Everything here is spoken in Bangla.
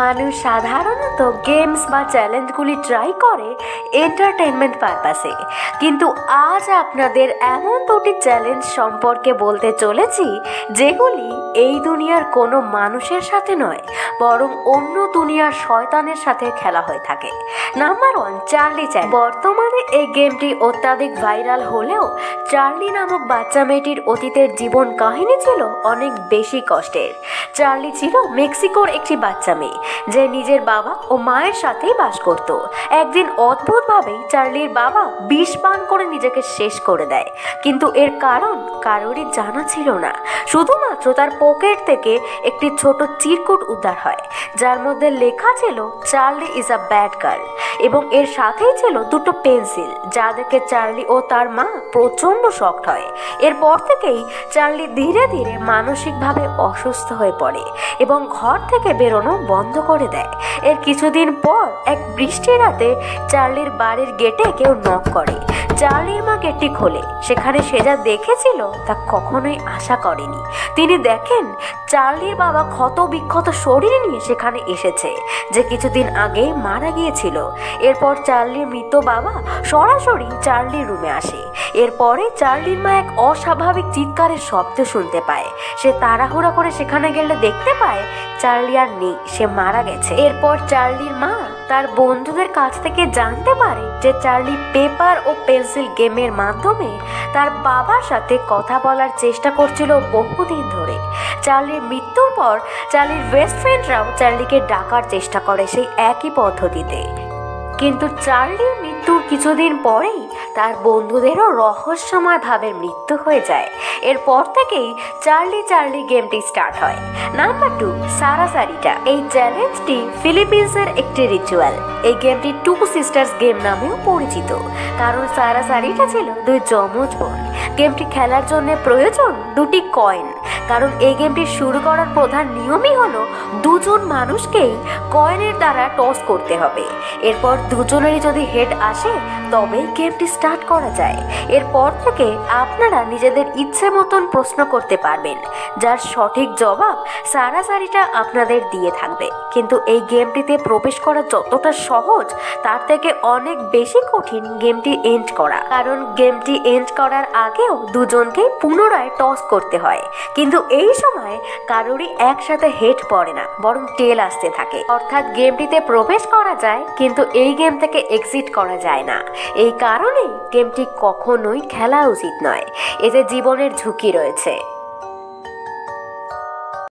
মানুষ সাধারণত গেমস বা চ্যালেঞ্জগুলি ট্রাই করে এন্টারটেনমেন্ট পারপাসে, কিন্তু আজ আপনাদের এমন দুটি চ্যালেঞ্জ সম্পর্কে বলতে চলেছি যেগুলি এই দুনিয়ার কোনো মানুষের সাথে নয়, বরং অন্য দুনিয়ার শয়তানের সাথে খেলা হয়ে থাকে। Number 1, Charlie challenge. বর্তমানে এই গেমটি অত্যাধিক ভাইরাল হলেও চার্লি নামক বাচ্চা মেয়েটির অতীতের জীবন কাহিনী ছিল অনেক বেশি কষ্টের। চার্লি ছিল মেক্সিকোর একটি বাচ্চা মেয়ে যে নিজের বাবা ও মায়ের সাথেই বাস করত। একদিন অদ্ভুতভাবে চার্লির বাবা বিষ পান করে নিজেকে শেষ করে দেয়, কিন্তু এর কারণ কারোরই জানা ছিল না। শুধুমাত্র তার পকেট থেকে একটি ছোট চিরকুট উদ্ধার হয় যার মধ্যে লেখা ছিল Charlie is a bad girl, এবং এর সাথেই ছিল দুটো পেন্সিল যা দেখে চার্লি ও তার মা প্রচণ্ড শকড হয়। এরপর থেকেই চার্লি ধীরে ধীরে মানসিকভাবে অসুস্থ হয়ে পড়ে এবং ঘর থেকে বেরোনো বন্ধ করে দেয়। এর কিছুদিন পর এক বৃষ্টির রাতে চার্লির বাড়ির গেটে কেউ নক করে। চার্লির মা গেটটি খোলে। সেখানে সে যা দেখেছিল তা কখনোই আশা করেনি। তিনি দেখেন চার্লির বাবা ক্ষত বিক্ষত শরীর নিয়ে সেখানে এসেছে, যে কিছুদিন আগে মারা গিয়েছিল। এরপর চার্লির মৃত বাবা সরাসরি চার্লির রুমে আসে। এরপরে চার্লির মা এক অস্বাভাবিক চিৎকারের শব্দ শুনতে পায়। সে তাড়াহুড়া করে সেখানে গেলে দেখতে পায় চার্লি আর নেই, সে মারা গেছে। এরপর চার্লির মা তার বন্ধুদের কাছ থেকে জানতে পারে যে চার্লি পেপার ও পেন্সিল গেমের মাধ্যমে তার বাবার সাথে কথা বলার চেষ্টা করছিল বহুদিন ধরে। চার্লির মৃত্যুর পর চার্লির বেস্ট ফ্রেন্ডরাও চার্লিকে ডাকার চেষ্টা করে সেই একই পদ্ধতিতে, কিন্তু চার্লির মৃত্যুর কিছুদিন পরেই তার বন্ধুদেরও রহস্যময়ভাবে মৃত্যু হয়ে যায়। এরপর থেকেই চার্লি চার্লি গেমটি স্টার্ট হয়। নাম্বার 2, সারা সারিটা। এই চ্যালেঞ্জটি ফিলিপিন্সের একটি রিচুয়াল। এই গেমটি টু সিস্টার্স গেম নামেও পরিচিত, কারণ সারা সারিটা ছিল দুই যমজ বোন। গেমটি খেলার জন্য প্রয়োজন দুটি কয়েন, কারণ এই গেমটি শুরু করার প্রধান নিয়মই হলো দুজন মানুষকেই কয়েনের দ্বারা টস করতে হবে। এরপর দুজনেরই যদি হেড আসে তবেই গেমটি স্টার্ট করা যায়। এরপর থেকে আপনারা নিজেদের ইচ্ছে মতন প্রশ্ন করতে পারবেন, যার সঠিক জবাব সারা সারিটা আপনাদের দিয়ে থাকবে। কিন্তু এই গেমটিতে প্রবেশ করা যতটা সহজ, তার থেকে অনেক বেশি কঠিন গেমটি এন্ড করা, কারণ গেমটি এন্ড করার আগেও দুজনকেই পুনরায় টস করতে হয়। কিন্তু এই সময় কারোরই একসাথে হেড পড়ে না, বরং টেল আসতে থাকে, অর্থাৎ গেমটিতে প্রবেশ করা যায় কিন্তু এই গেম থেকে এক্সিট করা যায় না। এই কারণে গেমটি কখনোই খেলা উচিত নয়, এতে জীবনের ঝুঁকি রয়েছে।